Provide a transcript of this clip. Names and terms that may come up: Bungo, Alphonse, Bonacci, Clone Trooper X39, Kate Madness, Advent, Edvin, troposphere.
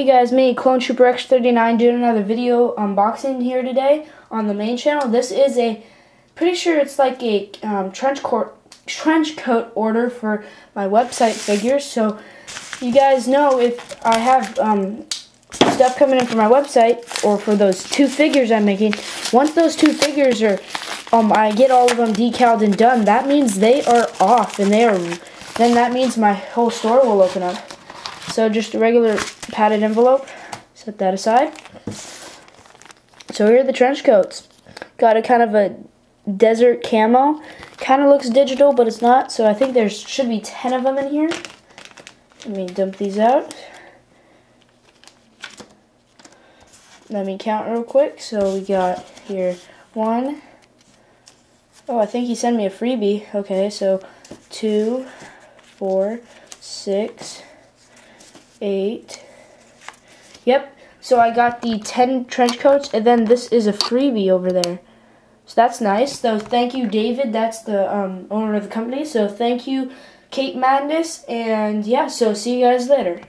Hey guys, me, Clone Trooper X39, doing another video unboxing here today on the main channel. This is a, pretty sure it's like a trench coat order for my website figures. So you guys know if I have stuff coming in for my website or for those two figures I'm making, once those two figures are, I get all of them decaled and done, that means they are off and then that means my whole store will open up. So just a regular padded envelope, set that aside. So here are the trench coats. Got a kind of a desert camo. Kind of looks digital, but it's not. So I think there should be 10 of them in here. Let me dump these out. Let me count real quick. So we got here one. Oh, I think he sent me a freebie. Okay, so 2, 4, 6, 8. Yep, so I got the 10 trench coats, and then this is a freebie over there. So that's nice. So thank you, David. That's the owner of the company. So thank you, Kate Madness. And yeah, so see you guys later.